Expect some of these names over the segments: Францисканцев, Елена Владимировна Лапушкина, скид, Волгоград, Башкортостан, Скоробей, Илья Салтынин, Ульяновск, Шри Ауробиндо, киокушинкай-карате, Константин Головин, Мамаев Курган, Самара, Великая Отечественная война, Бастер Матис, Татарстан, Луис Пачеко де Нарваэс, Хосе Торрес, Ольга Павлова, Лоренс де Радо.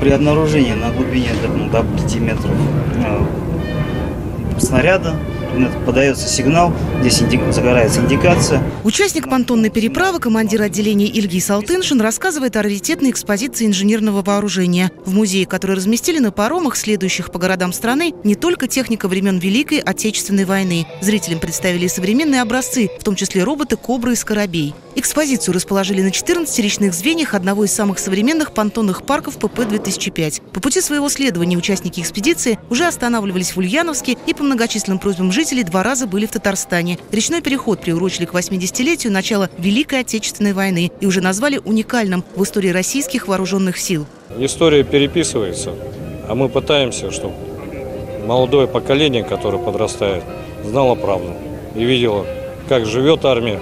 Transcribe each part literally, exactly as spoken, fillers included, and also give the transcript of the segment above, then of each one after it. при обнаружении на глубине до пяти метров снаряда подается сигнал, здесь загорается индикация. Участник понтонной переправы, командир отделения Илья Салтынин, рассказывает о раритетной экспозиции инженерного вооружения. В музее, который разместили на паромах, следующих по городам страны, не только техника времен Великой Отечественной войны. Зрителям представили современные образцы, в том числе роботы «Кобра» и «Скоробей». Экспозицию расположили на четырнадцати речных звеньях одного из самых современных понтонных парков П П две тысячи пять. По пути своего следования участники экспедиции уже останавливались в Ульяновске и по многочисленным просьбам жителей два раза были в Татарстане. Речной переход приурочили к восьмидесятилетию начала Великой Отечественной войны и уже назвали уникальным в истории российских вооруженных сил. История переписывается, а мы пытаемся, чтобы молодое поколение, которое подрастает, знало правду и видело, как живет армия.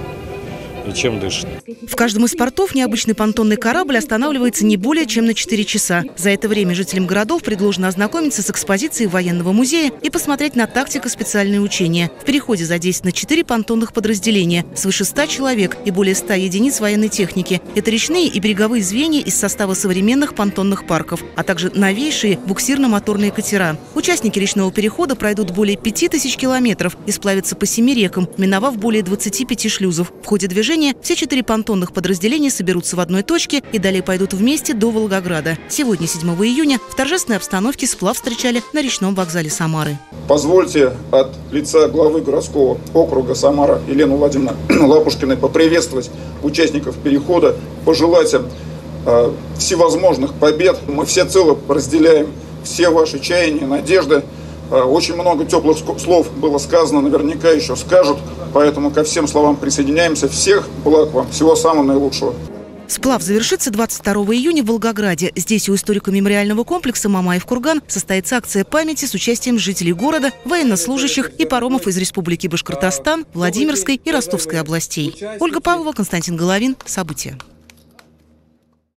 И чем дышит. В каждом из портов необычный понтонный корабль останавливается не более чем на четыре часа. За это время жителям городов предложено ознакомиться с экспозицией военного музея и посмотреть на тактико-специальные учения. В переходе задействовано четыре понтонных подразделения, свыше ста человек и более ста единиц военной техники. Это речные и береговые звенья из состава современных понтонных парков, а также новейшие буксирно-моторные катера. Участники речного перехода пройдут более пяти тысяч километров и сплавятся по семи рекам, миновав более двадцати пяти шлюзов. В ходе движения все четыре понтонных подразделения соберутся в одной точке и далее пойдут вместе до Волгограда. Сегодня, седьмого июня, в торжественной обстановке сплав встречали на речном вокзале Самары. Позвольте от лица главы городского округа Самара Елены Владимировны Лапушкиной поприветствовать участников перехода, пожелать им э, всевозможных побед. Мы всецело разделяем все ваши чаяния, надежды. Очень много теплых слов было сказано, наверняка еще скажут, поэтому ко всем словам присоединяемся. Всех благ вам, всего самого наилучшего. Сплав завершится двадцать второго июня в Волгограде. Здесь у историко-мемориального комплекса «Мамаев Курган» состоится акция памяти с участием жителей города, военнослужащих и паромов из Республики Башкортостан, Владимирской и Ростовской областей. Ольга Павлова, Константин Головин. События.